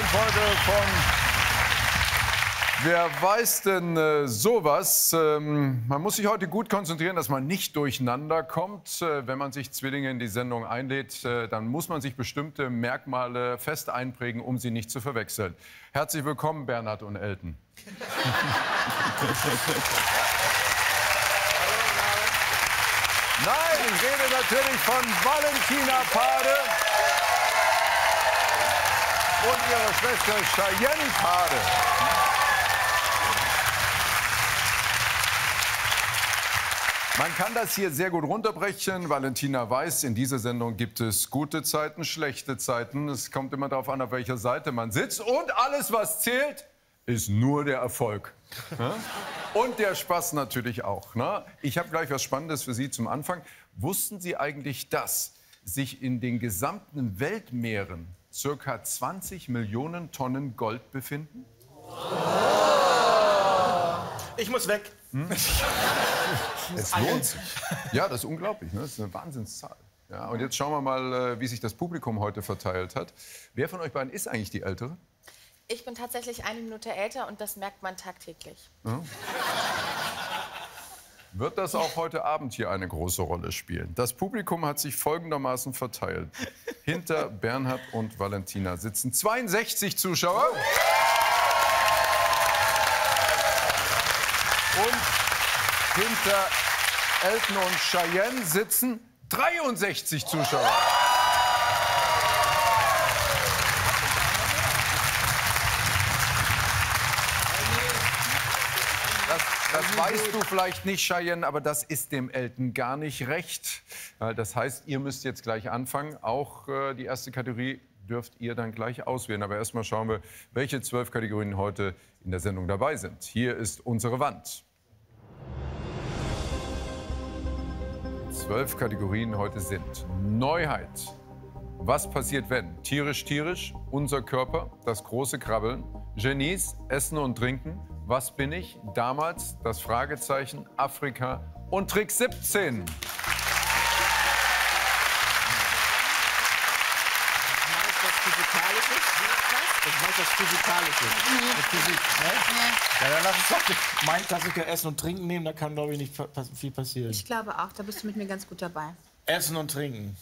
neuen Folge von Wer weiß denn sowas? Man muss sich heute gut konzentrieren, dass man nicht durcheinander kommt. Wenn man sich Zwillinge in die Sendung einlädt, dann muss man sich bestimmte Merkmale fest einprägen, um sie nicht zu verwechseln. Herzlich willkommen, Bernhard und Elton. Nein, ich rede natürlich von Valentina Pahde und ihrer Schwester Cheyenne Pahde. Man kann das hier sehr gut runterbrechen. Valentina weiß, in dieser Sendung gibt es gute Zeiten, schlechte Zeiten. Es kommt immer darauf an, auf welcher Seite man sitzt. Und alles, was zählt, ist nur der Erfolg. Ne? Und der Spaß natürlich auch. Ne? Ich habe gleich was Spannendes für Sie zum Anfang. Wussten Sie eigentlich, dass sich in den gesamten Weltmeeren ca. 20 Millionen Tonnen Gold befinden? Oh. Ich muss weg. Hm? Es lohnt sich. Ja, das ist unglaublich. Ne? Das ist eine Wahnsinnszahl. Ja, und jetzt schauen wir mal, wie sich das Publikum heute verteilt hat. Wer von euch beiden ist eigentlich die Ältere? Ich bin tatsächlich eine Minute älter und das merkt man tagtäglich. Ja. Wird das auch heute Abend hier eine große Rolle spielen? Das Publikum hat sich folgendermaßen verteilt. Hinter Bernhard und Valentina sitzen 62 Zuschauer. Und hinter Elton und Cheyenne sitzen 63 Zuschauer. Das weißt du vielleicht nicht, Cheyenne, aber das ist dem Elton gar nicht recht. Das heißt, ihr müsst jetzt gleich anfangen. Auch die erste Kategorie dürft ihr dann gleich auswählen. Aber erstmal schauen wir, welche 12 Kategorien heute in der Sendung dabei sind. Hier ist unsere Wand. 12 Kategorien heute sind Neuheit, was passiert wenn, tierisch, unser Körper, das große Krabbeln, Genies, Essen und Trinken, Was bin ich? Damals, das Fragezeichen, Afrika und Trick 17. Ja, dann lass uns mein Klassiker Essen und Trinken nehmen, da kann, glaube ich, nicht viel passieren. Ich glaube auch, da bist du mit mir ganz gut dabei. Essen und Trinken.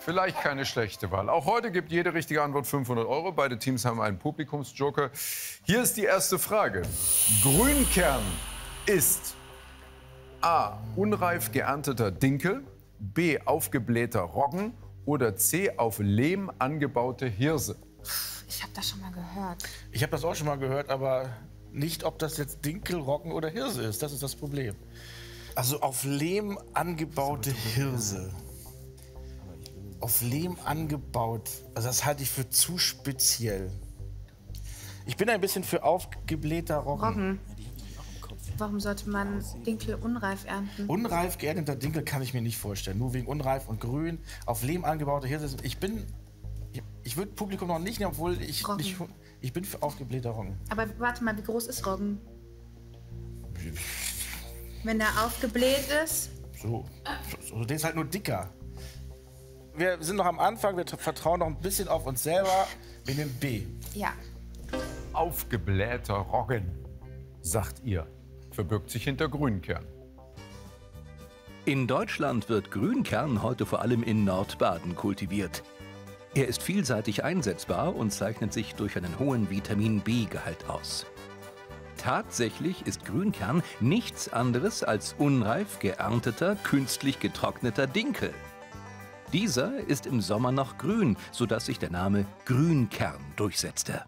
Vielleicht keine schlechte Wahl. Auch heute gibt jede richtige Antwort 500 €. Beide Teams haben einen Publikumsjoker. Hier ist die erste Frage. Grünkern ist A. unreif geernteter Dinkel, B. aufgeblähter Roggen oder C. auf Lehm angebaute Hirse. Ich habe das schon mal gehört. Ich habe das auch schon mal gehört, aber nicht, ob das jetzt Dinkel, Roggen oder Hirse ist. Das ist das Problem. Also auf Lehm angebaute Hirse. Auf Lehm angebaut. Also das halte ich für zu speziell. Ich bin ein bisschen für aufgeblähter Roggen. Warum sollte man Dinkel unreif ernten? Unreif geernteter Dinkel kann ich mir nicht vorstellen. Nur wegen unreif und grün. Auf Lehm angebaute Hirse. Ich würde Publikum noch nicht nehmen, obwohl ich nicht, ich bin für aufgeblähter Roggen. Aber warte mal, wie groß ist Roggen? Wenn er aufgebläht ist? So der ist halt nur dicker. Wir sind noch am Anfang, wir vertrauen noch ein bisschen auf uns selber. Wir nehmen B. Ja. Aufgeblähter Roggen, sagt ihr, verbirgt sich hinter Grünkern. In Deutschland wird Grünkern heute vor allem in Nordbaden kultiviert. Er ist vielseitig einsetzbar und zeichnet sich durch einen hohen Vitamin-B-Gehalt aus. Tatsächlich ist Grünkern nichts anderes als unreif geernteter, künstlich getrockneter Dinkel. Dieser ist im Sommer noch grün, sodass sich der Name Grünkern durchsetzte.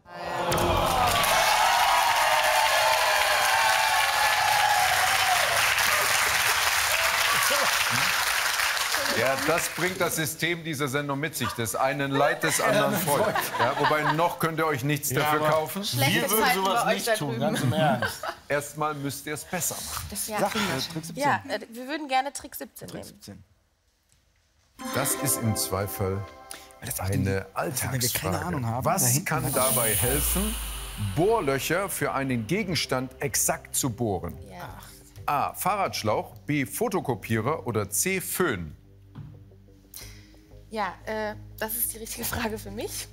Ja, das bringt das System dieser Sendung mit sich. Des einen Leid, des anderen Freude. Ja, wobei, noch könnt ihr euch nichts dafür kaufen. Wir würden sowas nicht tun, ganz im Ernst. Erstmal müsst ihr es besser machen. Ja, wir würden gerne Trick 17 nehmen. Das ist im Zweifel eine Alltagsfrage. Was kann dabei helfen, Bohrlöcher für einen Gegenstand exakt zu bohren? Ja. A. Fahrradschlauch, B. Fotokopierer oder C. Föhn? Ja, das ist die richtige Frage für mich.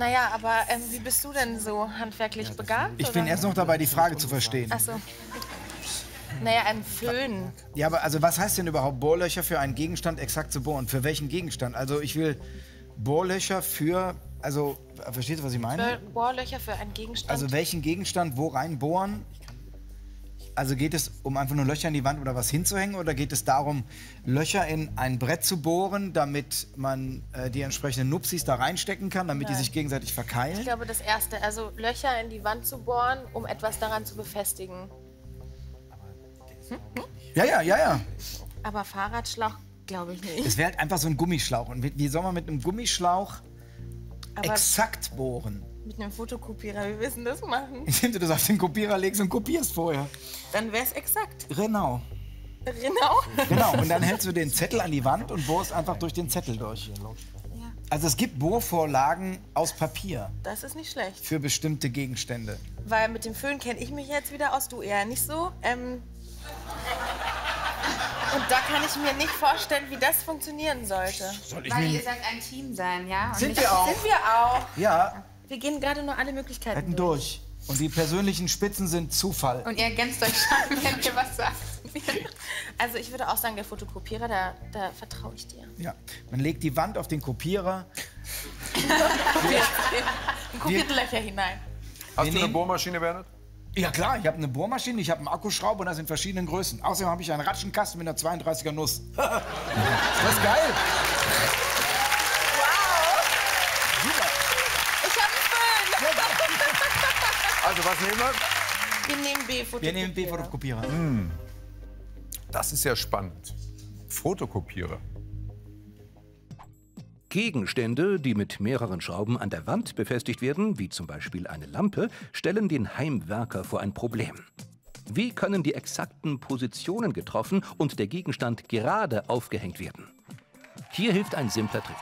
Naja, aber wie bist du denn so handwerklich begabt? Ich bin erst noch dabei, die Frage zu verstehen. Ach so. Naja, ein Föhn. Ja, aber also was heißt denn überhaupt Bohrlöcher für einen Gegenstand exakt zu bohren? Für welchen Gegenstand? Also ich will Bohrlöcher für, also verstehst du, was ich meine? Bohrlöcher für einen Gegenstand. Also welchen Gegenstand wo reinbohren? Also geht es um einfach nur Löcher in die Wand oder was hinzuhängen? Oder geht es darum, Löcher in ein Brett zu bohren, damit man die entsprechenden Nupsis da reinstecken kann, damit die sich gegenseitig verkeilen? Ich glaube, das Erste. Also Löcher in die Wand zu bohren, um etwas daran zu befestigen. Hm? Hm? Ja. Aber Fahrradschlauch glaube ich nicht. Es wäre halt einfach so ein Gummischlauch. Und wie soll man mit einem Gummischlauch exakt bohren? Mit einem Fotokopierer, wie willst du das machen? Indem du das auf den Kopierer legst und kopierst vorher. Dann wär's exakt. Genau. Genau, und dann hältst du den Zettel an die Wand und bohrst einfach durch den Zettel durch. Ja. Also es gibt Bohrvorlagen aus Papier. Das ist nicht schlecht. Für bestimmte Gegenstände. Weil mit dem Föhn kenne ich mich jetzt wieder aus, du eher nicht so. Und da kann ich mir nicht vorstellen, wie das funktionieren sollte. Weil ihr sollt ein Team sein, ja? Und sind wir auch. Ja. Wir gehen gerade nur alle Möglichkeiten durch. Und die persönlichen Spitzen sind Zufall. Und ihr ergänzt euch schon, wenn ihr was sagt. Also ich würde auch sagen, der Fotokopierer, da vertraue ich dir. Ja, man legt die Wand auf den Kopierer. Und kopiert Löcher hinein. Hast du eine Bohrmaschine, Bernhard? Ja klar, ich habe eine Bohrmaschine, ich habe einen Akkuschrauber und das in verschiedenen Größen. Außerdem habe ich einen Ratschenkasten mit einer 32er Nuss. Ist das geil? Also, was nehmen wir? Wir nehmen B-Fotokopierer. Das ist ja spannend. Fotokopierer. Gegenstände, die mit mehreren Schrauben an der Wand befestigt werden, wie zum Beispiel eine Lampe, stellen den Heimwerker vor ein Problem. Wie können die exakten Positionen getroffen und der Gegenstand gerade aufgehängt werden? Hier hilft ein simpler Trick.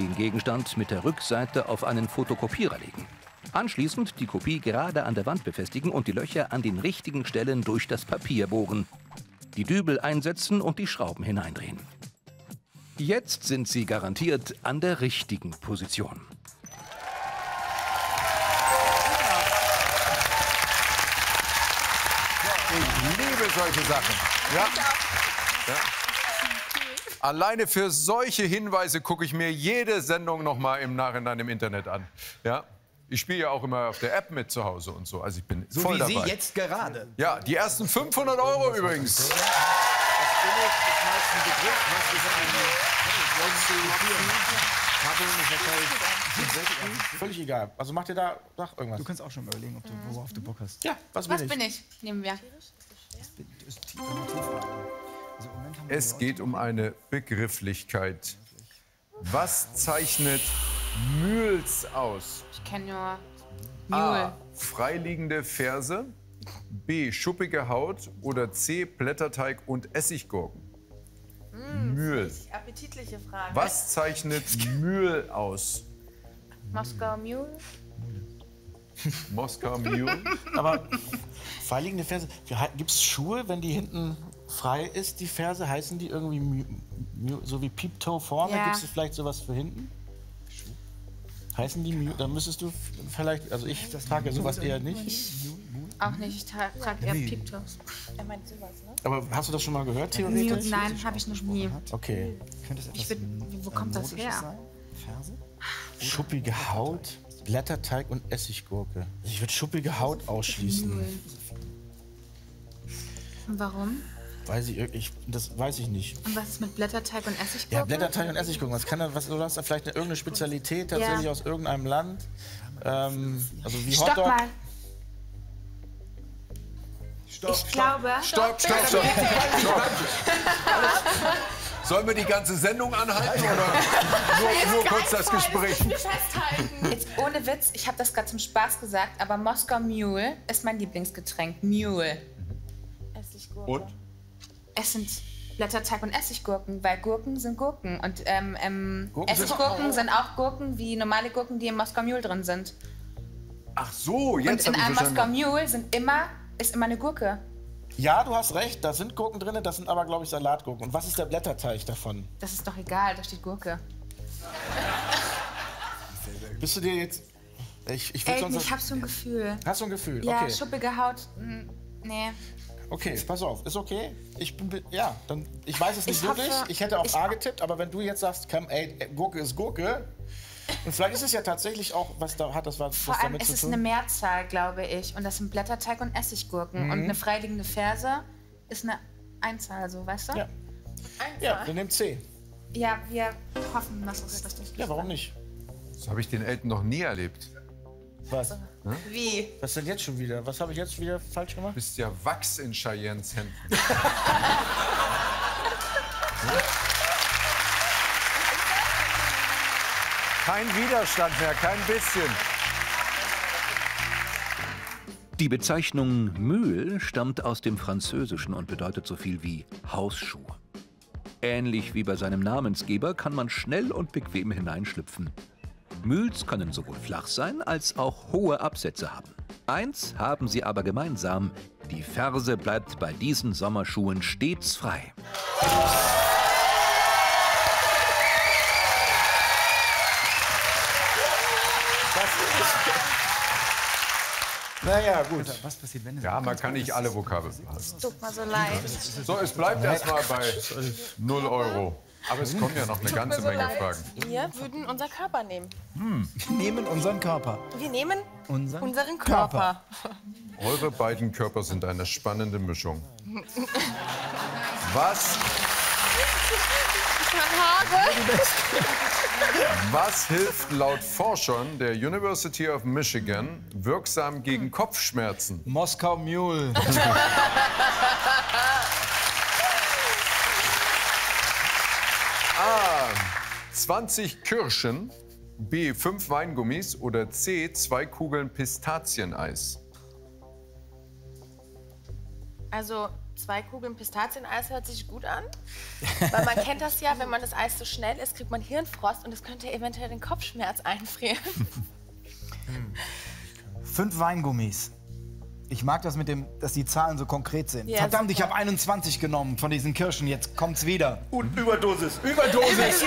Den Gegenstand mit der Rückseite auf einen Fotokopierer legen. Anschließend die Kopie gerade an der Wand befestigen und die Löcher an den richtigen Stellen durch das Papier bohren. Die Dübel einsetzen und die Schrauben hineindrehen. Jetzt sind sie garantiert an der richtigen Position. Ich liebe solche Sachen. Ja. Alleine für solche Hinweise gucke ich mir jede Sendung noch mal im Nachhinein im Internet an. Ja. Ich spiele ja auch immer auf der App mit zu Hause und so. Also ich bin so voll dabei. So wie Sie jetzt gerade. Ja, die ersten 500 Euro übrigens. Das völlig egal. Also mach dir da irgendwas. Du kannst auch schon überlegen, ob du, worauf du Bock hast. Ja, was bin ich? Nehmen wir. Es geht um eine Begrifflichkeit. Was zeichnet Mules aus? Ich kenne nur Mule. A. Freiliegende Ferse. B. Schuppige Haut. Oder C. Blätterteig und Essiggurken. Mule. Appetitliche Frage. Was zeichnet Mule aus? Moskau Mule. Moskau Mule. Aber freiliegende Ferse. Gibt es Schuhe, wenn die hinten frei ist, die Ferse? Heißen die irgendwie so wie Peeptoe vorne? Ja. Gibt es vielleicht sowas für hinten? Heißen die Mule? Dann müsstest du vielleicht, also ich trage sowas eher nicht. Auch nicht, ich trage eher Peeptoes. Er meint sowas, ne? Aber hast du das schon mal gehört, theoretisch? Mule, nein, habe ich noch nie. Okay. Wo kommt das her? Sein? Ferse? Schuppige Haut, Blätterteig und Essiggurke. Ich würde schuppige Haut ausschließen. Und warum? Weiß ich, das weiß ich nicht. Und was ist mit Blätterteig und Essiggurken? Ja, Blätterteig und Essiggurken. Du hast da vielleicht irgendeine Spezialität tatsächlich aus irgendeinem Land. Also wie Hotdog. Stopp mal. Stopp. Sollen wir die ganze Sendung anhalten oder nur kurz das Gespräch? Jetzt ohne Witz, ich habe das gerade zum Spaß gesagt, aber Moskau Mule ist mein Lieblingsgetränk. Mule. Essiggurke. Und? Es sind Blätterteig und Essiggurken, weil Gurken sind Gurken. Und Essiggurken sind auch Gurken wie normale Gurken, die im Moskau Mule drin sind. Ach so, jetzt. Und in einem Moskau Mule ist immer eine Gurke. Ja, du hast recht, da sind Gurken drin, das sind aber, glaube ich, Salatgurken. Und was ist der Blätterteig davon? Das ist doch egal, da steht Gurke. Bist du dir jetzt Ich würde sonst... Ich hab so ein Gefühl. Hast du ein Gefühl? Ja, okay. Schuppige Haut, nee. Okay, pass auf, ist okay. Ich weiß es nicht wirklich. Ich hätte auf A getippt, aber wenn du jetzt sagst, komm, ey, Gurke ist Gurke. Und vielleicht ist es ja tatsächlich auch, was da hat das was damit zu tun. Vor allem ist es eine Mehrzahl, glaube ich. Und das sind Blätterteig und Essiggurken. Mhm. Und eine freiliegende Ferse ist eine Einzahl, so, weißt du? Ja. Einzahl? Ja, wir nehmen C. Ja, wir hoffen, dass es richtig ist. Ja, warum nicht? Das habe ich den Elton noch nie erlebt. Was? Also, hm? Wie? Was denn jetzt schon wieder? Was habe ich jetzt wieder falsch gemacht? Du bist ja Wachs in Cheyennes Hemden. Kein Widerstand mehr, kein bisschen. Die Bezeichnung Mule stammt aus dem Französischen und bedeutet so viel wie Hausschuh. Ähnlich wie bei seinem Namensgeber kann man schnell und bequem hineinschlüpfen. Mules können sowohl flach sein, als auch hohe Absätze haben. Eins haben sie aber gemeinsam: die Ferse bleibt bei diesen Sommerschuhen stets frei. Naja, gut. Was passiert, wenn es man kann nicht alle Vokabeln machen. Es tut mir so leid. So, es bleibt erstmal bei 0 Euro. Aber es kommen ja noch eine ganze Menge Fragen. Wir würden unser Körper nehmen. Wir nehmen unseren Körper. Wir nehmen unseren Körper. Eure beiden Körper sind eine spannende Mischung. Was hilft laut Forschern der University of Michigan wirksam gegen Kopfschmerzen? Moscow Mule. A. 20 Kirschen, B. 5 Weingummis oder C. 2 Kugeln Pistazieneis. Also 2 Kugeln Pistazieneis hört sich gut an, weil man kennt das ja, wenn man das Eis so schnell isst, kriegt man Hirnfrost und es könnte eventuell den Kopfschmerz einfrieren. 5 Weingummis. Ich mag das mit dem, dass die Zahlen so konkret sind. Ja, verdammt, ich habe 21 genommen von diesen Kirschen, jetzt kommt's wieder. Und Überdosis, Überdosis!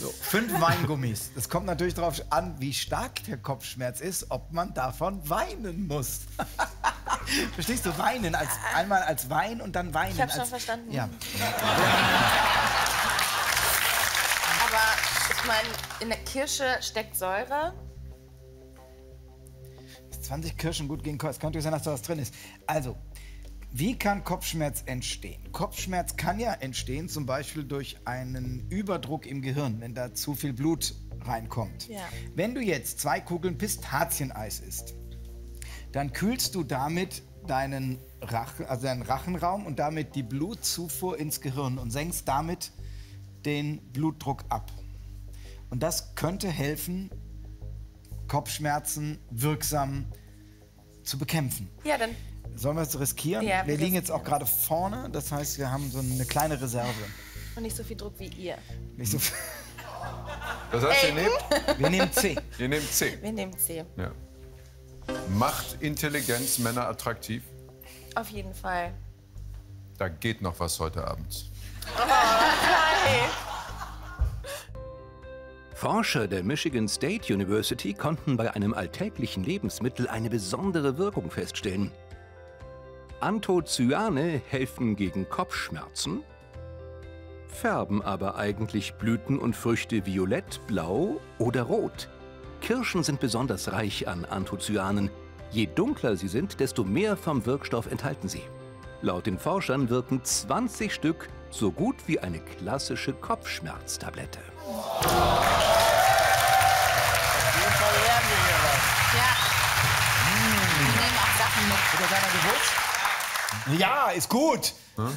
So, 5 Weingummis. Es kommt natürlich darauf an, wie stark der Kopfschmerz ist, ob man davon weinen muss. Verstehst du? Weinen, einmal als Wein und dann weinen. Ich hab's schon verstanden. Ja. Aber ich meine, in der Kirsche steckt Säure. 20 Kirschen gut gegen Kopfschmerz. Es könnte sein, dass da was drin ist. Also, wie kann Kopfschmerz entstehen? Kopfschmerz kann ja entstehen, zum Beispiel durch einen Überdruck im Gehirn, wenn da zu viel Blut reinkommt. Ja. Wenn du jetzt 2 Kugeln Pistazieneis isst, dann kühlst du damit deinen Rachenraum und damit die Blutzufuhr ins Gehirn und senkst damit den Blutdruck ab. Und das könnte helfen, Kopfschmerzen wirksam zu bekämpfen. Ja, dann sollen wir es riskieren? Ja, wir liegen jetzt auch gerade vorne, das heißt, wir haben so eine kleine Reserve. Und nicht so viel Druck wie ihr. Nicht so viel. Das heißt, wir nehmen C. Wir nehmen C. Wir nehmen C. Ja. Macht Intelligenz Männer attraktiv? Auf jeden Fall. Da geht noch was heute Abend. Oh, nein. Forscher der Michigan State University konnten bei einem alltäglichen Lebensmittel eine besondere Wirkung feststellen. Anthozyane helfen gegen Kopfschmerzen, färben aber eigentlich Blüten und Früchte violett, blau oder rot. Kirschen sind besonders reich an Anthozyanen. Je dunkler sie sind, desto mehr vom Wirkstoff enthalten sie. Laut den Forschern wirken 20 Stück so gut wie eine klassische Kopfschmerztablette. Oh. Auf jeden Fall lernen wir hier was. Ja. Wir nehmen auch Sachen mit. Ist das einer gewusst? Ja, ist gut. Hm?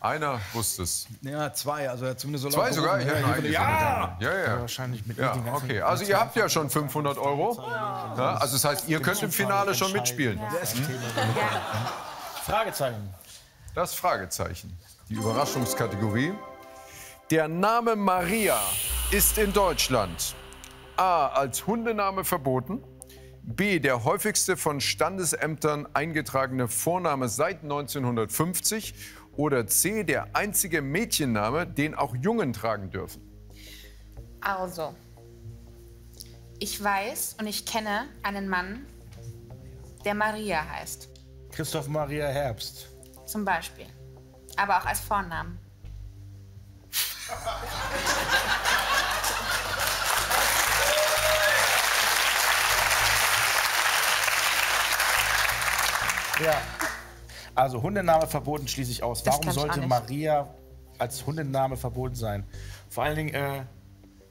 Einer wusste es. Ja, 2. Also zumindest so lange. 2 sogar? Ja. Ja. Wahrscheinlich mit dem ganzen. Okay, also ihr habt ja schon 500 Euro. Ja, also das heißt, ihr könnt im Finale schon mitspielen. Ja. Fragezeichen. Das Fragezeichen. Die Überraschungskategorie. Der Name Maria ist in Deutschland A. als Hundename verboten, B. der häufigste von Standesämtern eingetragene Vorname seit 1950 oder C. der einzige Mädchenname, den auch Jungen tragen dürfen. Also, Ich weiß und ich kenne einen Mann, der Maria heißt. Christoph Maria Herbst. Zum Beispiel. Aber auch als Vornamen. Ja. Also Hundename verboten schließe ich aus. Warum sollte Maria als Hundename verboten sein? Vor allen Dingen,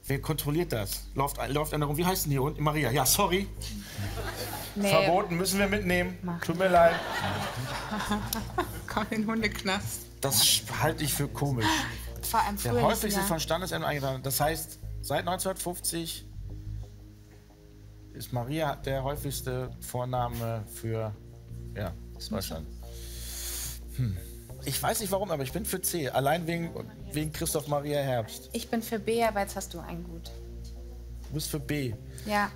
wer kontrolliert das? Läuft einer rum? Wie heißt denn hier unten? Maria. Ja, sorry. Nee. Verboten müssen wir mitnehmen. Tut mir leid. Komm in den Hundeknast. Das halte ich für komisch. Vor allem früher. Der häufigste von Standesämtern eingetragen. Das heißt, seit 1950 ist Maria der häufigste Vorname für Deutschland. Hm. Ich weiß nicht warum, aber ich bin für C. Allein wegen Christoph Maria Herbst. Ich bin für B, aber jetzt hast du einen gut. Du bist für B. Ja.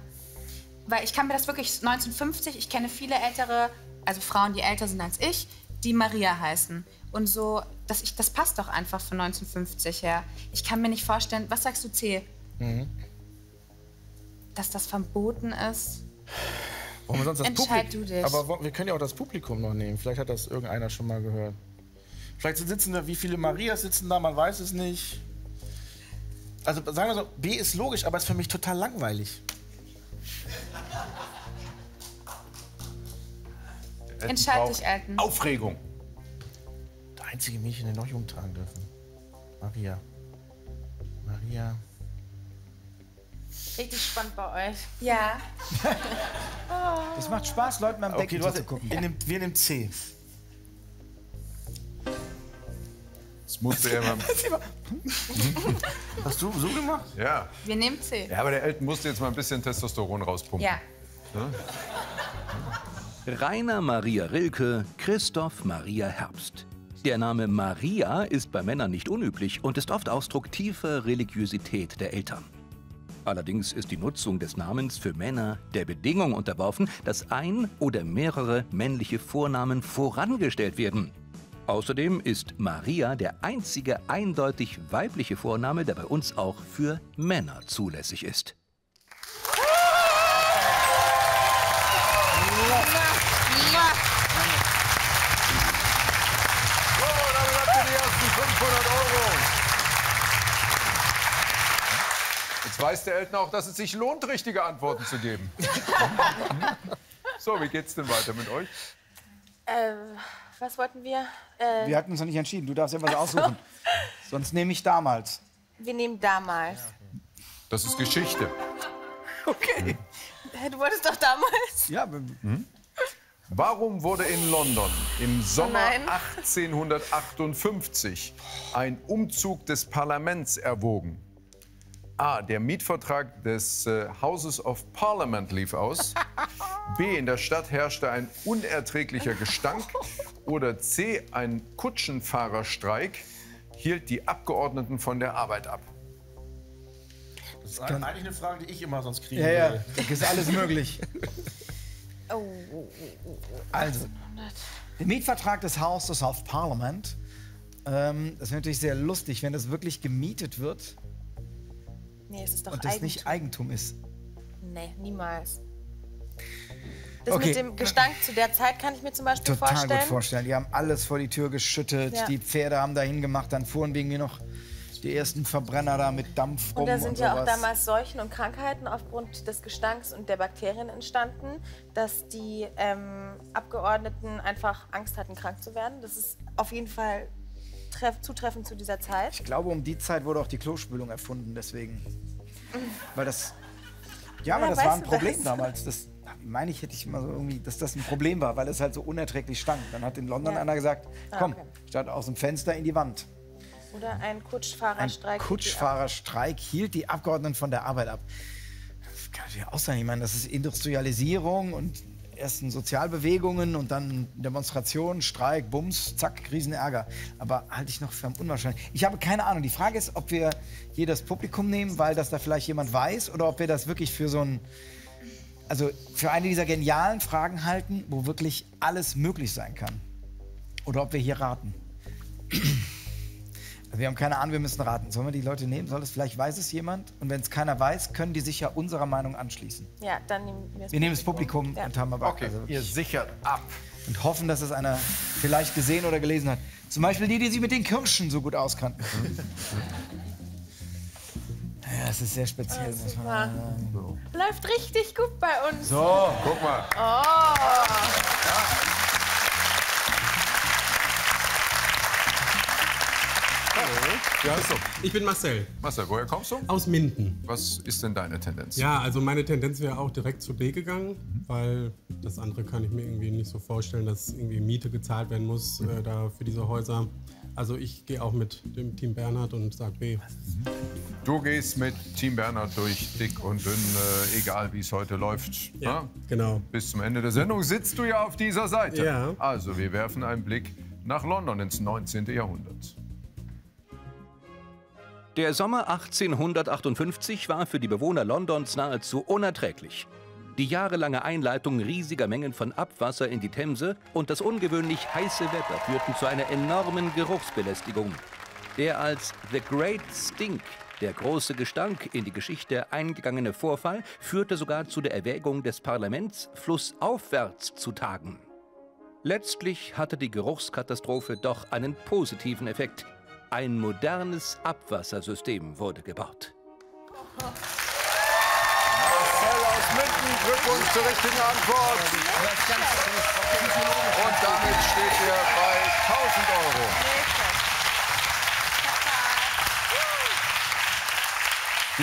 Weil ich kann mir das wirklich 1950, ich kenne viele ältere, also Frauen, die älter sind als ich, die Maria heißen. Und so, das passt doch einfach von 1950 her. Ich kann mir nicht vorstellen, was sagst du C? Mhm. Dass das verboten ist. Wollen wir sonst das Entscheid du dich. Aber wir können ja auch das Publikum noch nehmen. Vielleicht hat das irgendeiner schon mal gehört. Vielleicht sitzen da, wie viele Marias sitzen da, man weiß es nicht. Also sagen wir so, B ist logisch, aber ist für mich total langweilig. Entscheid dich, Elton. Aufregung. Der einzige Mädchen, der noch jung tragen dürfen. Maria. Maria. Richtig spannend bei euch. Ja. Das macht Spaß, Leuten am Becken zu gucken. Wir nehmen C. Das musste er mal. Hast du so gemacht? Ja. Wir nehmen C. Ja, aber der Elton musste jetzt mal ein bisschen Testosteron rauspumpen. Ja. Ne? Rainer Maria Rilke, Christoph Maria Herbst. Der Name Maria ist bei Männern nicht unüblich und ist oft Ausdruck tiefer Religiosität der Eltern. Allerdings ist die Nutzung des Namens für Männer der Bedingung unterworfen, dass ein oder mehrere männliche Vornamen vorangestellt werden. Außerdem ist Maria der einzige eindeutig weibliche Vorname, der bei uns auch für Männer zulässig ist. So, dann bleibt die ersten 500 €. Weiß der Elton auch, dass es sich lohnt, richtige Antworten zu geben. So, wie geht's denn weiter mit euch? Was wollten wir? Wir hatten uns noch nicht entschieden. Du darfst ja was aussuchen. Sonst nehme ich damals. Wir nehmen damals. Ja, okay. Das ist Geschichte. Okay. Du wolltest doch damals. Ja. Hm? Warum wurde in London im Sommer 1858 ein Umzug des Parlaments erwogen? A. Der Mietvertrag des Houses of Parliament lief aus. B. In der Stadt herrschte ein unerträglicher Gestank. Oder C. Ein Kutschenfahrerstreik hielt die Abgeordneten von der Arbeit ab. Das ist eigentlich eine Frage, die ich immer sonst kriege. Ja, ja. Ist alles möglich. Also, der Mietvertrag des Houses of Parliament. Das wäre natürlich sehr lustig, wenn das wirklich gemietet wird. Nee, es ist doch und das Eigentum. Nicht Eigentum ist. Nee, niemals. Das mit dem Gestank zu der Zeit kann ich mir zum Beispiel vorstellen. Total gut vorstellen. Die haben alles vor die Tür geschüttet, die Pferde haben dahin gemacht, dann fuhren irgendwie noch die ersten Verbrenner da mit Dampf rum. Und da sind und sowas. Ja auch damals Seuchen und Krankheiten aufgrund des Gestanks und der Bakterien entstanden, dass die Abgeordneten einfach Angst hatten, krank zu werden. Das ist auf jeden Fall zutreffend zu dieser Zeit. Ich glaube, um die Zeit wurde auch die Klospülung erfunden, deswegen. Weil das, weil das war ein Problem damals. Das meine ich, hätte ich immer so irgendwie, dass das ein Problem war, weil es halt so unerträglich stank. Dann hat in London einer gesagt, komm, statt aus dem Fenster in die Wand. Oder ein Kutschfahrerstreik. Ein Kutschfahrerstreik hielt die Abgeordneten von der Arbeit ab. Das kann ich ja auch sein. Ich meine, das ist Industrialisierung und ersten Sozialbewegungen und dann Demonstrationen, Streik, Bums, zack, Riesenärger. Aber halte ich noch für unwahrscheinlich. Ich habe keine Ahnung. Die Frage ist, ob wir hier das Publikum nehmen, weil das da vielleicht jemand weiß, oder ob wir das wirklich für so ein, also für eine dieser genialen Fragen halten, wo wirklich alles möglich sein kann. Oder ob wir hier raten. Wir haben keine Ahnung, wir müssen raten. Sollen wir die Leute nehmen? Soll es, vielleicht weiß es jemand? Und wenn es keiner weiß, können die sich ja unserer Meinung anschließen. Ja, dann nehmen wir das Publikum. Wir nehmen das Publikum und haben aber... Okay, also ihr sichert ab. Und hoffen, dass es einer vielleicht gesehen oder gelesen hat. Zum Beispiel die, die sich mit den Kirschen so gut auskannten. Ja, es ist sehr speziell. Oh, muss man sagen. Läuft richtig gut bei uns. So, guck mal. Oh. Ja. Ja, so. Ich bin Marcel. Marcel, woher kommst du? Aus Minden. Was ist denn deine Tendenz? Ja, also meine Tendenz wäre auch direkt zu D gegangen, weil das andere kann ich mir irgendwie nicht so vorstellen, dass irgendwie Miete gezahlt werden muss da für diese Häuser. Also ich gehe auch mit dem Team Bernhard und sage B. Du gehst mit Team Bernhard durch dick und dünn, egal wie es heute läuft. Ja, genau. Bis zum Ende der Sendung sitzt du ja auf dieser Seite. Ja. Also wir werfen einen Blick nach London ins 19. Jahrhundert. Der Sommer 1858 war für die Bewohner Londons nahezu unerträglich. Die jahrelange Einleitung riesiger Mengen von Abwasser in die Themse und das ungewöhnlich heiße Wetter führten zu einer enormen Geruchsbelästigung, der als The Great Stink, der große Gestank, in die Geschichte eingegangene Vorfall führte sogar zu der Erwägung des Parlaments, flussaufwärts zu tagen. Letztlich hatte die Geruchskatastrophe doch einen positiven Effekt. Ein modernes Abwassersystem wurde gebaut. Marcel aus Minden, Glückwunsch zur richtigen Antwort. Und damit steht er bei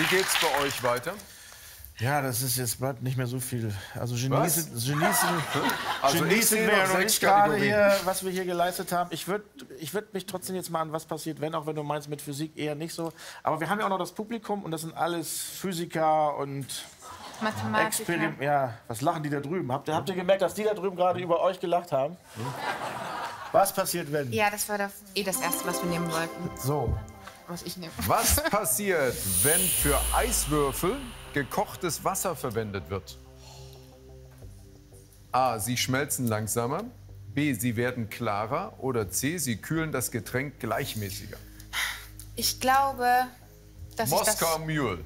1.000 €. Wie geht's bei euch weiter? Ja, das ist jetzt bleibt nicht mehr so viel. Also Genies sind mehr noch nicht gerade hier, was wir hier geleistet haben. Ich würd mich trotzdem jetzt mal an was passiert, wenn, auch wenn du meinst mit Physik eher nicht so. Aber wir haben ja auch noch das Publikum und das sind alles Physiker und Mathematiker. Ja, was lachen die da drüben? Habt ihr gemerkt, dass die da drüben gerade über euch gelacht haben? Hm? Was passiert, wenn? Ja, das war das Erste, was wir nehmen wollten. So. Was ich nehme. Was passiert, wenn für Eiswürfel gekochtes Wasser verwendet wird? A. Sie schmelzen langsamer. B. Sie werden klarer. Oder C. Sie kühlen das Getränk gleichmäßiger. Ich glaube, dass Moscow Mule.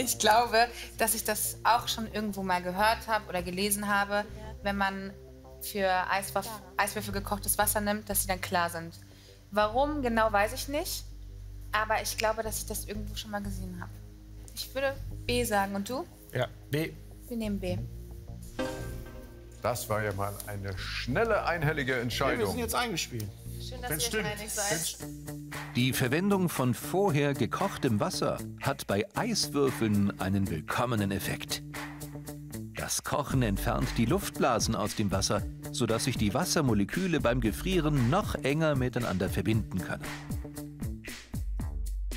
Ich glaube, dass ich das auch schon irgendwo mal gehört habe oder gelesen habe, wenn man für Eiswürfel gekochtes Wasser nimmt, dass sie dann klar sind. Warum genau, weiß ich nicht. Aber ich glaube, dass ich das irgendwo schon mal gesehen habe. Ich würde B sagen. Und du? Ja, B. Wir nehmen B. Das war ja mal eine schnelle, einhellige Entscheidung. Ja, wir sind jetzt eingespielt. Schön, dass ihr einig seid. Die Verwendung von vorher gekochtem Wasser hat bei Eiswürfeln einen willkommenen Effekt. Das Kochen entfernt die Luftblasen aus dem Wasser, sodass sich die Wassermoleküle beim Gefrieren noch enger miteinander verbinden können.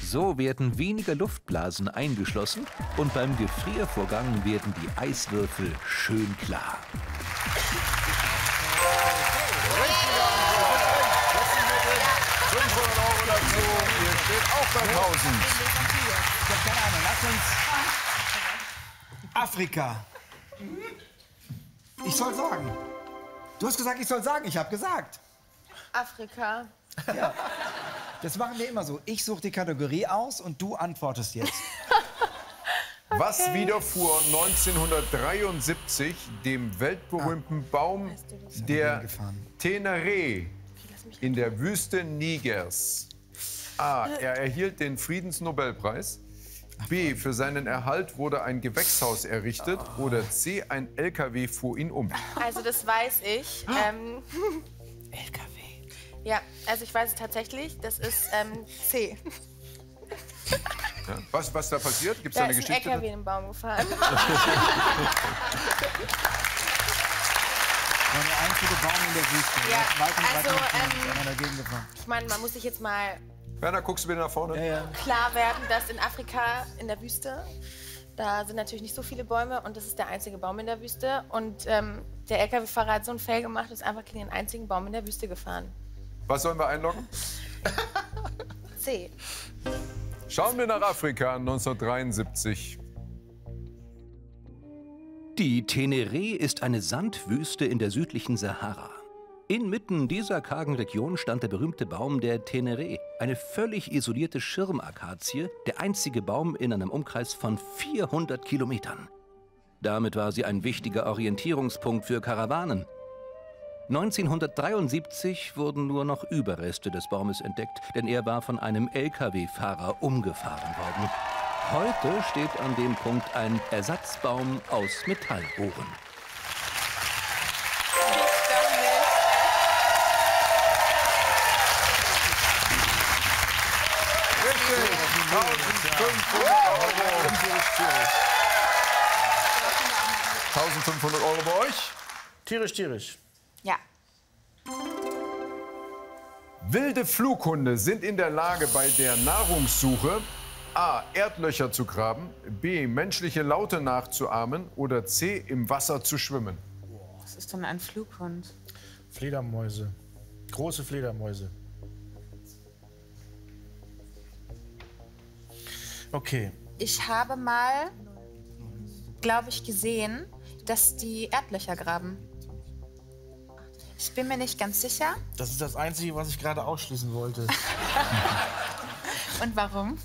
So werden weniger Luftblasen eingeschlossen und beim Gefriervorgang werden die Eiswürfel schön klar. €500 dazu, ihr steht auch bei 1.000. Ich hab keine Ahnung, lass uns... Afrika. Ich soll sagen. Du hast gesagt, ich soll sagen. Ich habe gesagt. Afrika. Ja. Das machen wir immer so. Ich suche die Kategorie aus und du antwortest jetzt. Okay. Was widerfuhr 1973 dem weltberühmten Baum der Ténéré in der Wüste Nigers? A. Er erhielt den Friedensnobelpreis. B. Für seinen Erhalt wurde ein Gewächshaus errichtet. Oder C. Ein LKW fuhr ihn um. Also das weiß ich. LKW. Ja, also ich weiß es tatsächlich. Das ist C. Ja, was da passiert? Gibt es da eine Geschichte? Ist ein LKW in den Baum gefahren. Das war der einzige Baum in der Wüste. Ja, also ich meine, man muss sich jetzt mal... Werner, guckst du wieder nach vorne? Ja, ja. Klar werden, dass in Afrika, in der Wüste, da sind natürlich nicht so viele Bäume und das ist der einzige Baum in der Wüste. Und der LKW-Fahrer hat so einen Fail gemacht und ist einfach gegen den einzigen Baum in der Wüste gefahren. Was sollen wir einloggen? C. Schauen wir nach Afrika 1973. Die Ténéré ist eine Sandwüste in der südlichen Sahara. Inmitten dieser kargen Region stand der berühmte Baum der Ténéré, eine völlig isolierte Schirmakazie, der einzige Baum in einem Umkreis von 400 Kilometern. Damit war sie ein wichtiger Orientierungspunkt für Karawanen. 1973 wurden nur noch Überreste des Baumes entdeckt, denn er war von einem LKW-Fahrer umgefahren worden. Heute steht an dem Punkt ein Ersatzbaum aus Metallrohren. €1500 bei euch. Tierisch, tierisch. Ja. Wilde Flughunde sind in der Lage, bei der Nahrungssuche A. Erdlöcher zu graben, B. menschliche Laute nachzuahmen oder C. im Wasser zu schwimmen. Was ist denn ein Flughund? Fledermäuse. Große Fledermäuse. Okay. Ich habe mal, glaube ich, gesehen, dass die Erdlöcher graben. Ich bin mir nicht ganz sicher. Das ist das Einzige, was ich gerade ausschließen wollte. Und warum?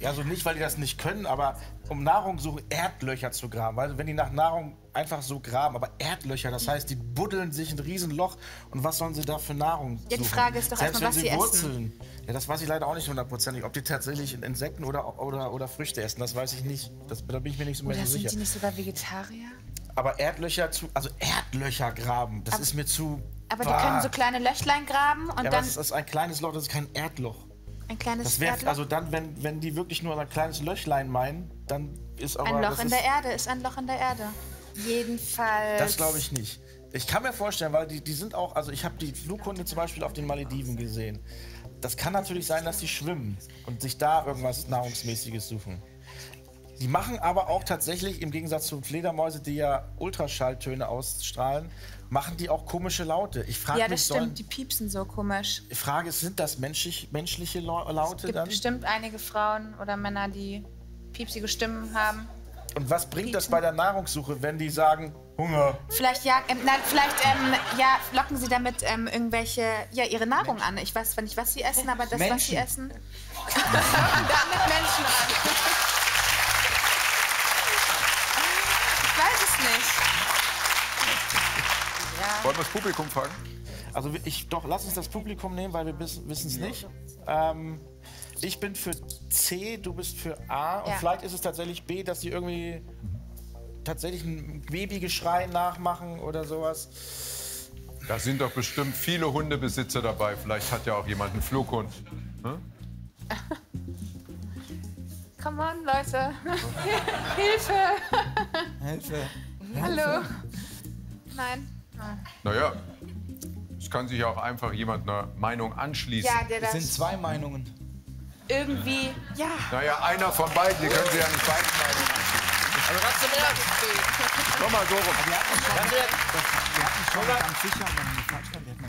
Ja, so nicht, weil die das nicht können, aber um Nahrung suchen, Erdlöcher zu graben. Also wenn die nach Nahrung einfach so graben, aber Erdlöcher, das heißt, die buddeln sich ein Riesenloch. Und was sollen sie da für Nahrung suchen? Ja, die Frage ist doch erstmal, was sie essen. Ja, das weiß ich leider auch nicht hundertprozentig. Ob die tatsächlich Insekten oder Früchte essen, das weiß ich nicht. Da bin ich mir nicht so mehr sicher. Sind die nicht sogar Vegetarier? Aber Erdlöcher, also Erdlöcher graben, das ist mir zu... Aber die können so kleine Löchlein graben und ja, dann... Ja, das ist ein kleines Loch, das ist kein Erdloch. Ein kleines Erdloch? Also dann, wenn die wirklich nur ein kleines Löchlein meinen, dann ist aber... Ein Loch in der Erde ist ein Loch in der Erde. Jedenfalls... Das glaube ich nicht. Ich kann mir vorstellen, weil die sind auch... Also ich habe die Flughunde zum Beispiel auf den Malediven gesehen. Das kann natürlich sein, dass die schwimmen und sich da irgendwas Nahrungsmäßiges suchen. Die machen aber auch tatsächlich, im Gegensatz zu Fledermäuse, die ja Ultraschalltöne ausstrahlen, machen die auch komische Laute. Ich frage mich, das stimmt, die piepsen so komisch. Die Frage ist, sind das menschliche Laute dann? Es gibt bestimmt einige Frauen oder Männer, die piepsige Stimmen haben. Und was bringt das bei der Nahrungssuche, wenn die sagen, Hunger? Vielleicht locken sie damit irgendwelche, ihre Nahrung an. Ich weiß zwar nicht, was sie essen, aber das, was sie essen, locken damit Menschen an. Ich weiß es nicht. Ja. Wollen wir das Publikum fragen? Also lass uns das Publikum nehmen, weil wir wissen es nicht. Ich bin für C, du bist für A. Und vielleicht ist es tatsächlich B, dass die irgendwie tatsächlich ein Babygeschrei nachmachen oder sowas. Da sind doch bestimmt viele Hundebesitzer dabei. Vielleicht hat ja auch jemand einen Flughund. Hm? Come on, Leute. Hilfe! Hilfe! Hallo! Nein. Naja, es kann sich auch einfach jemand einer Meinung anschließen. Ja, das sind zwei Meinungen. Irgendwie, Naja, einer von beiden, die können sich ja nicht beiden Meinungen anschließen. Also ganz im Ernst. Komm mal so rum.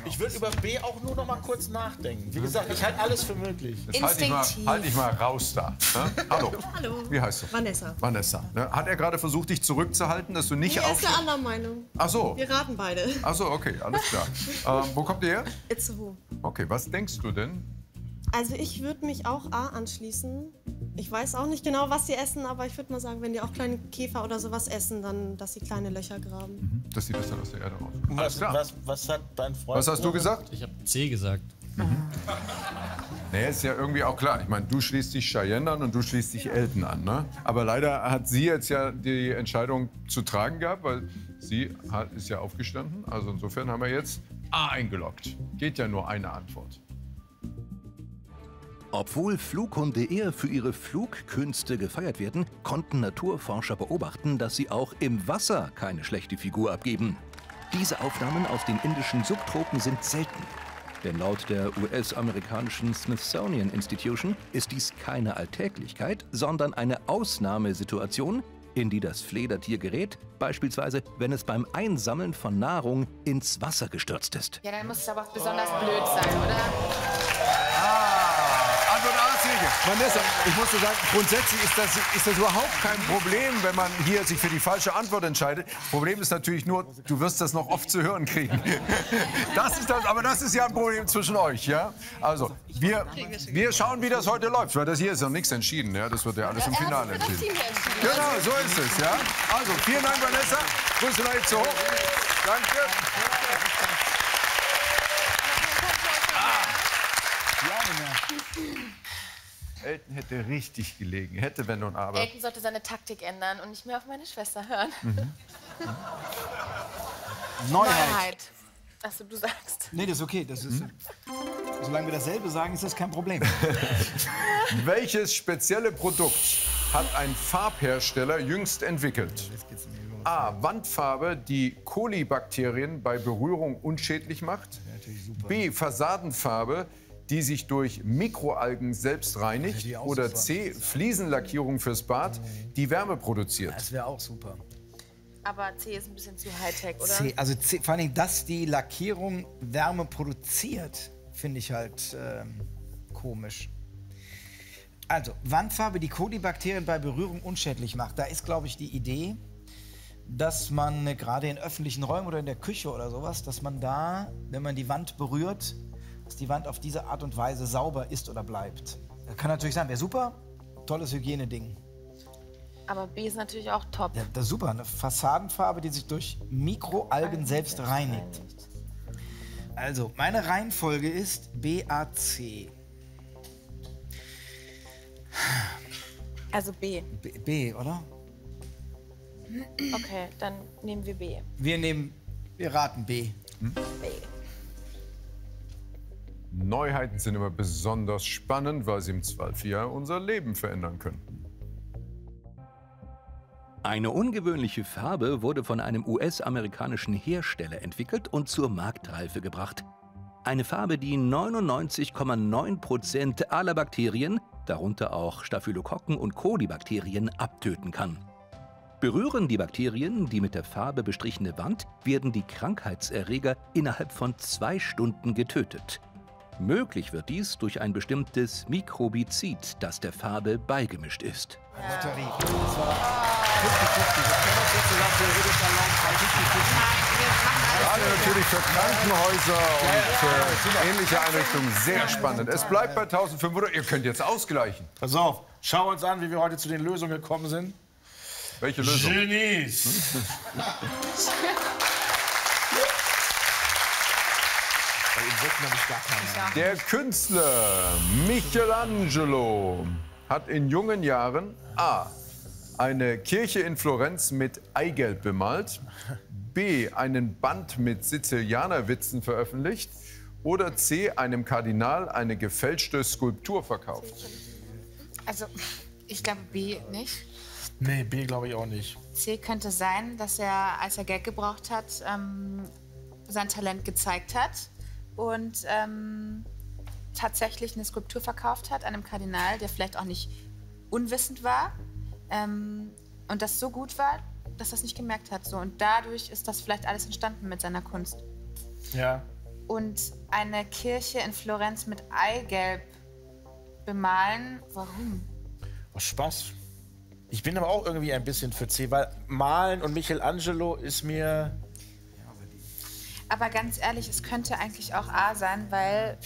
Ich würde über B auch nur noch mal kurz nachdenken. Wie gesagt, ich halte alles für möglich. Instinktiv. Halt dich mal raus da. Ne? Hallo. Hallo. Wie heißt du? Vanessa. Vanessa. Ne? Hat er gerade versucht, dich zurückzuhalten, dass du nicht aufstehst? Er ist eine andere Meinung. Ach so. Wir raten beide. Ach so, okay, alles klar. Wo kommt ihr her? Itzehoe. Okay, was denkst du denn? Also ich würde mich auch A anschließen. Ich weiß auch nicht genau, was sie essen, aber ich würde mal sagen, wenn die auch kleine Käfer oder sowas essen, dann, dass sie kleine Löcher graben. Mhm. Das sieht das dann aus der Erde raus. Alles klar. Was hat dein Freund? Was hast du gesagt? Ich habe C gesagt. Mhm. Naja, ist ja irgendwie auch klar. Ich meine, du schließt dich Cheyenne an und du schließt dich Elton an, ne? Aber leider hat sie jetzt ja die Entscheidung zu tragen gehabt, weil sie ist ja aufgestanden. Also insofern haben wir jetzt A eingeloggt. Geht ja nur eine Antwort. Obwohl Flughunde eher für ihre Flugkünste gefeiert werden, konnten Naturforscher beobachten, dass sie auch im Wasser keine schlechte Figur abgeben. Diese Aufnahmen aus den indischen Subtropen sind selten. Denn laut der US-amerikanischen Smithsonian Institution ist dies keine Alltäglichkeit, sondern eine Ausnahmesituation, in die das Fledertier gerät, beispielsweise wenn es beim Einsammeln von Nahrung ins Wasser gestürzt ist. Ja, dann muss es aber auch besonders blöd sein, oder? Ah! Und alles Vanessa, ich muss dir sagen, grundsätzlich ist das überhaupt kein Problem, wenn man hier sich für die falsche Antwort entscheidet. Problem ist natürlich nur, du wirst das noch oft zu hören kriegen. Aber das ist ja ein Problem zwischen euch, ja? Also, wir schauen, wie das heute läuft, weil das hier ist noch nichts entschieden, ja? Das wird ja alles im Finale entschieden. Genau, so ist es, ja? Also, vielen Dank, Vanessa. Grüße nach jetzt so hoch. Danke. Elton hätte richtig gelegen, hätte, wenn und aber. Elton sollte seine Taktik ändern und nicht mehr auf meine Schwester hören. Mhm. Neuheit. Achso, du sagst. Nee, das ist okay. Das ist, solange wir dasselbe sagen, ist das kein Problem. Welches spezielle Produkt hat ein Farbhersteller jüngst entwickelt? A. Wandfarbe, die Kolibakterien bei Berührung unschädlich macht. B. Fassadenfarbe, die sich durch Mikroalgen selbst reinigt, oder C. Fliesenlackierung fürs Bad, die Wärme produziert. Das wäre auch super. Aber C ist ein bisschen zu Hightech, oder? C, also C, vor allem, dass die Lackierung Wärme produziert, finde ich halt komisch. Also Wandfarbe, die Kolibakterien bei Berührung unschädlich macht. Da ist, glaube ich, die Idee, dass man gerade in öffentlichen Räumen oder in der Küche oder sowas, dass man da, wenn man die Wand berührt, dass die Wand auf diese Art und Weise sauber ist oder bleibt. Das kann natürlich sein, wäre super, tolles Hygieneding. Aber B ist natürlich auch top. Ja, das ist super, eine Fassadenfarbe, die sich durch Mikroalgen selbst reinigt. Also, meine Reihenfolge ist BAC. Also B. B, oder? Okay, dann nehmen wir B. Wir raten B. Hm? B. Neuheiten sind immer besonders spannend, weil sie im Zweifel ja unser Leben verändern können. Eine ungewöhnliche Farbe wurde von einem US-amerikanischen Hersteller entwickelt und zur Marktreife gebracht. Eine Farbe, die 99,9% aller Bakterien, darunter auch Staphylokokken und Kolibakterien, abtöten kann. Berühren die Bakterien die mit der Farbe bestrichene Wand, werden die Krankheitserreger innerhalb von 2 Stunden getötet. Möglich wird dies durch ein bestimmtes Mikrobizid, das der Farbe beigemischt ist. Lotterie. Gerade natürlich für Krankenhäuser und für ähnliche Einrichtungen sehr spannend. Es bleibt bei 1500. Ihr könnt jetzt ausgleichen. Pass auf, schau uns an, wie wir heute zu den Lösungen gekommen sind. Welche Lösung? Genies! Der Künstler Michelangelo hat in jungen Jahren A. eine Kirche in Florenz mit Eigelb bemalt, B. einen Band mit Sizilianerwitzen veröffentlicht oder C. einem Kardinal eine gefälschte Skulptur verkauft. Also, ich glaube B nicht. Nee, B glaube ich auch nicht. C könnte sein, dass er, als er Geld gebraucht hat, sein Talent gezeigt hat. Und tatsächlich eine Skulptur verkauft hat an einem Kardinal, der vielleicht auch nicht unwissend war und das so gut war, dass das nicht gemerkt hat. So. Und dadurch ist das vielleicht alles entstanden mit seiner Kunst. Ja. Und eine Kirche in Florenz mit Eigelb bemalen, warum? Aus Spaß. Ich bin aber auch irgendwie ein bisschen für C, weil Malen und Michelangelo ist mir... Aber ganz ehrlich, es könnte eigentlich auch A sein, weil...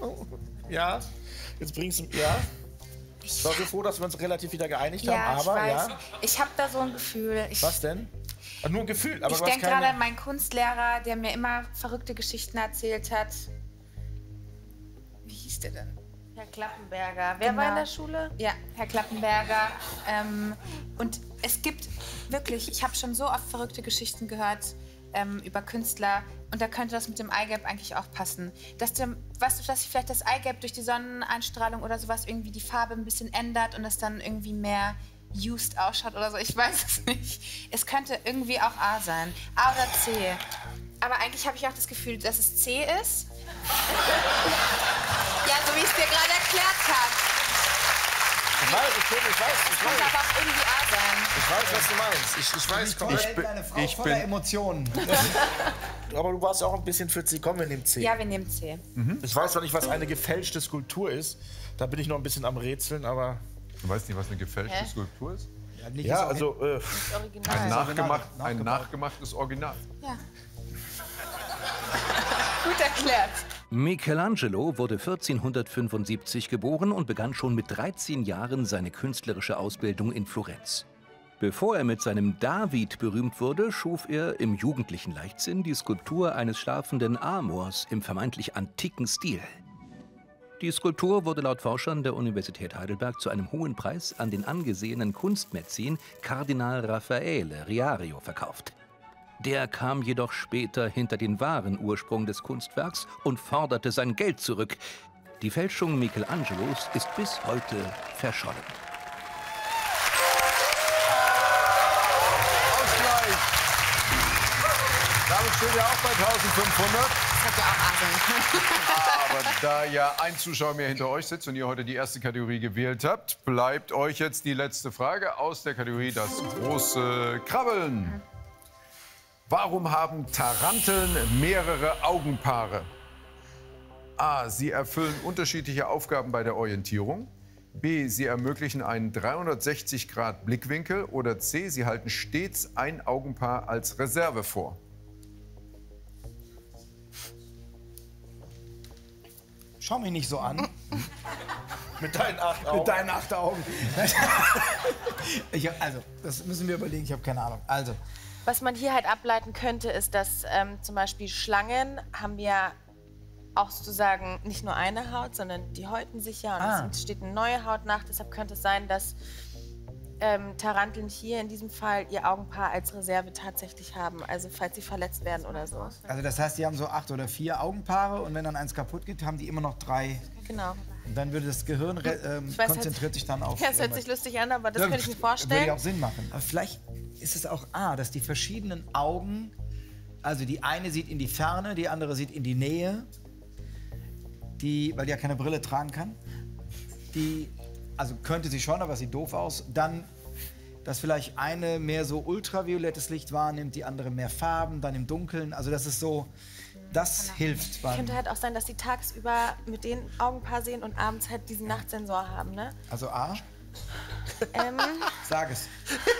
Oh, ja, jetzt bringst du... Ja. Ich war so froh, dass wir uns relativ wieder geeinigt haben, aber... Ich weiß. Ja, ich habe da so ein Gefühl. Was denn? Ach, nur ein Gefühl, aber ich denke gerade an meinen Kunstlehrer, der mir immer verrückte Geschichten erzählt hat. Wie hieß der denn? Herr Klappenberger. Wer war in der Schule? Ja, Herr Klappenberger. Und es gibt wirklich... Ich habe schon so oft verrückte Geschichten gehört... über Künstler, und da könnte das mit dem Eigelb eigentlich auch passen. Dass vielleicht das Eigelb durch die Sonneneinstrahlung oder sowas irgendwie die Farbe ein bisschen ändert und das dann irgendwie mehr used ausschaut oder so, ich weiß es nicht. Es könnte irgendwie auch A sein. A oder C. Aber eigentlich habe ich auch das Gefühl, dass es C ist. Ja, so wie ich es dir gerade erklärt habe. Ich weiß, was du meinst. Ich voller Emotionen. Aber du warst auch ein bisschen für C. Komm, wir nehmen C. Ja, wir nehmen C. Mhm. Ich weiß noch nicht, was eine gefälschte Skulptur ist. Da bin ich noch ein bisschen am Rätseln, aber... Du weißt nicht, was eine gefälschte Skulptur ist? Ja, nicht ein nachgemachtes Original. Ja. Gut erklärt. Michelangelo wurde 1475 geboren und begann schon mit 13 Jahren seine künstlerische Ausbildung in Florenz. Bevor er mit seinem David berühmt wurde, schuf er im jugendlichen Leichtsinn die Skulptur eines schlafenden Amors im vermeintlich antiken Stil. Die Skulptur wurde laut Forschern der Universität Heidelberg zu einem hohen Preis an den angesehenen Kunstmäzen Kardinal Raffaele Riario verkauft. Der kam jedoch später hinter den wahren Ursprung des Kunstwerks und forderte sein Geld zurück. Die Fälschung Michelangelos ist bis heute verschollen. Ausgleich. Damit steht ja auch bei 1500. Das hat ja auch Ahnung. Aber da ja ein Zuschauer mehr hinter euch sitzt und ihr heute die erste Kategorie gewählt habt, bleibt euch jetzt die letzte Frage aus der Kategorie Das große Krabbeln. Warum haben Taranteln mehrere Augenpaare? A. Sie erfüllen unterschiedliche Aufgaben bei der Orientierung. B. Sie ermöglichen einen 360-Grad-Blickwinkel. Oder C. Sie halten stets ein Augenpaar als Reserve vor. Schau mich nicht so an. Mit deinen 8 Augen. Mit deinen 8 Augen. Also, das müssen wir überlegen. Ich habe keine Ahnung. Also. Was man hier halt ableiten könnte, ist, dass zum Beispiel Schlangen haben ja auch sozusagen nicht nur eine Haut, sondern die häuten sich ja und es entsteht eine neue Haut nach. Deshalb könnte es sein, dass Taranteln hier in diesem Fall ihr Augenpaar als Reserve tatsächlich haben, also falls sie verletzt werden oder so. Also das heißt, die haben so 8 oder 4 Augenpaare und wenn dann eins kaputt geht, haben die immer noch 3. Genau. Und dann würde das Gehirn konzentriert sich dann auf... Ja, das hört sich lustig an, aber das könnte ich mir vorstellen. Würde auch Sinn machen. Aber vielleicht ist es auch A, dass die verschiedenen Augen, also die eine sieht in die Ferne, die andere sieht in die Nähe, die, weil die ja keine Brille tragen kann, die, also könnte sie schon, aber sieht doof aus, dann, dass vielleicht eine mehr so ultraviolettes Licht wahrnimmt, die andere mehr Farben, dann im Dunkeln, also das ist so... Das hilft. Könnte halt auch sein, dass sie tagsüber mit den Augenpaar sehen und abends halt diesen Nachtsensor haben, ne? Also A? Sag es.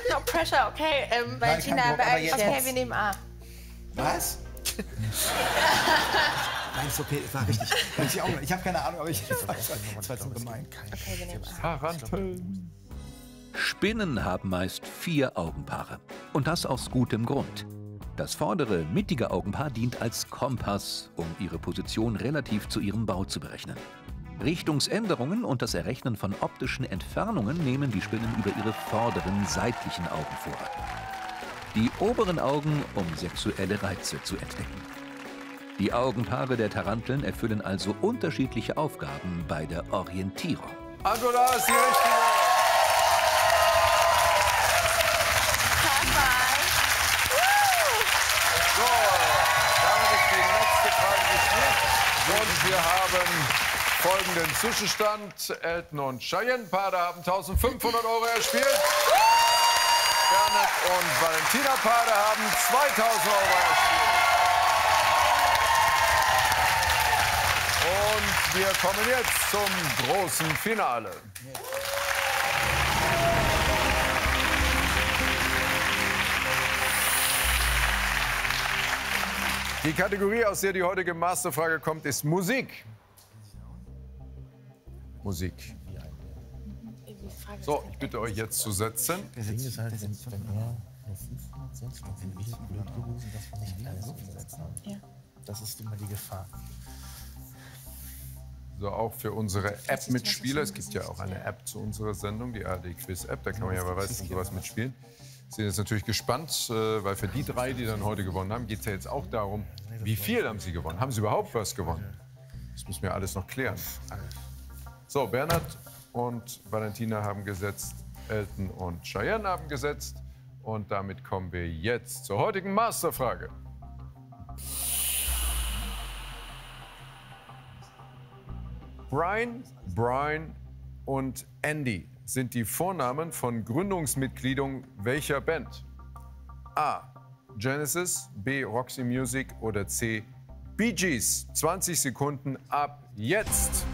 No pressure, okay. Valentina, okay, wir nehmen A. Was? Nein, ist okay, es war richtig. Ich habe keine Ahnung, aber ich weiß nicht. Das war so gemein. Okay, wir nehmen A. Spinnen haben meist 4 Augenpaare. Und das aus gutem Grund. Das vordere, mittige Augenpaar dient als Kompass, um ihre Position relativ zu ihrem Bau zu berechnen. Richtungsänderungen und das Errechnen von optischen Entfernungen nehmen die Spinnen über ihre vorderen, seitlichen Augen vor. Die oberen Augen, um sexuelle Reize zu entdecken. Die Augenpaare der Taranteln erfüllen also unterschiedliche Aufgaben bei der Orientierung. Angela ist die Richtige. Und wir haben folgenden Zwischenstand. Elton und Cheyenne Pahde haben 1500 € erspielt. Bernhard und Valentina Pahde haben 2000 € erspielt. Und wir kommen jetzt zum großen Finale. Die Kategorie, aus der die heutige Masterfrage kommt, ist Musik. Musik. So, ich bitte euch jetzt zu setzen. Das ist immer die Gefahr. So, auch für unsere App-Mitspieler. Es gibt ja auch eine App zu unserer Sendung, die ARD-Quiz-App. Da kann man ja mal weiß, sowas mitspielen. Sie sind jetzt natürlich gespannt, weil für die 3, die dann heute gewonnen haben, geht es ja jetzt auch darum, wie viel haben sie gewonnen? Haben sie überhaupt was gewonnen? Das müssen wir alles noch klären. So, Bernhard und Valentina haben gesetzt, Elton und Cheyenne haben gesetzt. Und damit kommen wir jetzt zur heutigen Masterfrage. Brian und Andy sind die Vornamen von Gründungsmitgliedern welcher Band? A. Genesis, B. Roxy Music oder C. Bee Gees. 20 Sekunden ab jetzt.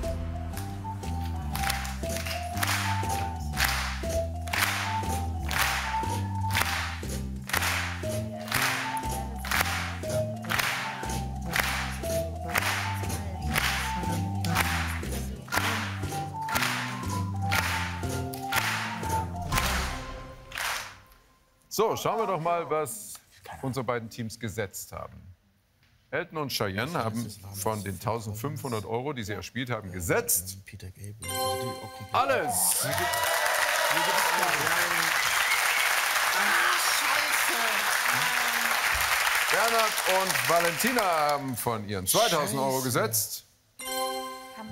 So, schauen wir doch mal, was unsere beiden Teams gesetzt haben. Elton und Cheyenne haben von den 1.500 €, die sie erspielt haben, gesetzt. Alles! Bernhard und Valentina haben von ihren 2.000 € gesetzt.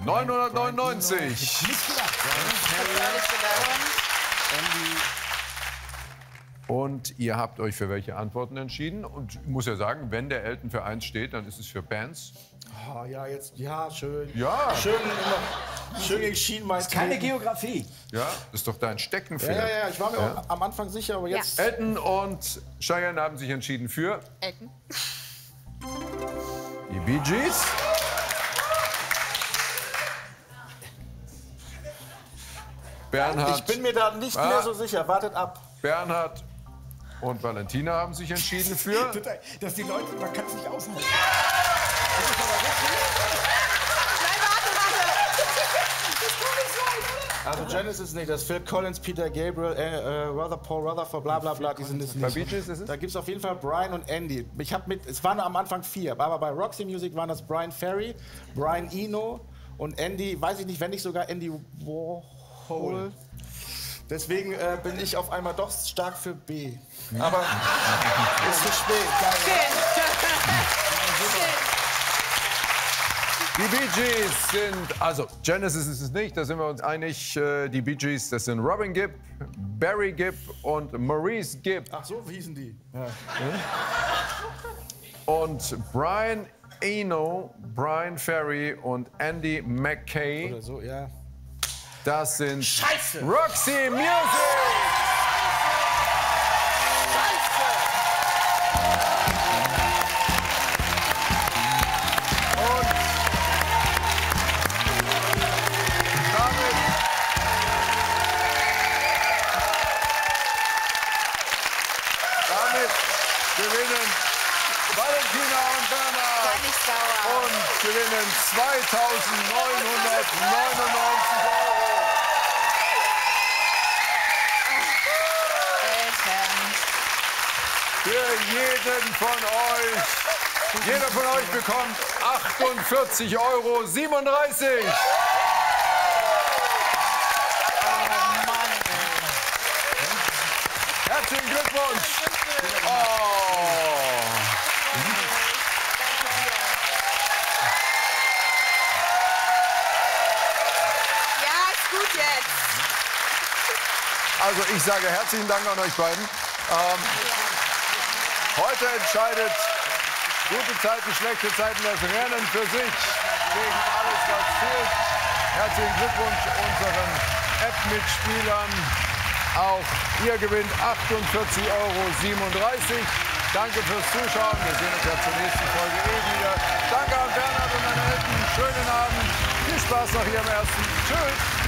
999. Und ihr habt euch für welche Antworten entschieden. Und ich muss ja sagen, wenn der Elton für 1 steht, dann ist es für Bands. Oh, ja, jetzt, ja, schön. Ja. Schön entschieden, mein Kind. Keine Geografie. Ja, das ist doch dein Steckenpferd. Ja, ja, ich war mir auch am Anfang sicher, aber jetzt... Ja. Elton und Cheyenne haben sich entschieden für... Elton. Die Bee Gees. Bernhard. Ich bin mir da nicht mehr so sicher. Wartet ab. Bernhard. Und Valentina haben sich entschieden für... Dass die Leute... Man kann es nicht aushalten. Ja! Das ist aber richtig. Nein, warte. Das kann nicht sein. Also Genesis ist nicht. Das ist Phil Collins, Peter Gabriel, Paul Rutherford, bla bla bla. Die sind es nicht. Bei Bee Gees ist es? Da gibt es auf jeden Fall Brian und Andy. Es waren am Anfang 4. Aber bei Roxy Music waren das Brian Ferry, Brian Eno und Andy... Weiß ich nicht, wenn nicht sogar Andy Warhol. Deswegen bin ich auf einmal doch stark für B. Aber es ist zu spät. Die Bee Gees sind, also Genesis ist es nicht, da sind wir uns einig. Die Bee Gees, das sind Robin Gibb, Barry Gibb und Maurice Gibb. Ach so, wie hießen die? Ja. Und Brian Eno, Brian Ferry und Andy McKay. Oder so, ja. Das sind Roxy Music! Scheiße! Und damit gewinnen Valentina und Bernhard und gewinnen 2.999 €. Für jeden von euch. Jeder von euch bekommt 48,37 €. Oh Mann, ey. Herzlichen Glückwunsch. Oh. Ja, ist gut jetzt. Also ich sage herzlichen Dank an euch beiden. Heute entscheidet gute Zeiten, schlechte Zeiten, das Rennen für sich gegen alles, was fehlt. Herzlichen Glückwunsch unseren App-Mitspielern. Auch ihr gewinnt 48,37 €. Danke fürs Zuschauen. Wir sehen uns ja zur nächsten Folge wieder. Danke an Bernhard und an Elton. Schönen Abend. Viel Spaß noch hier am ersten. Tschüss.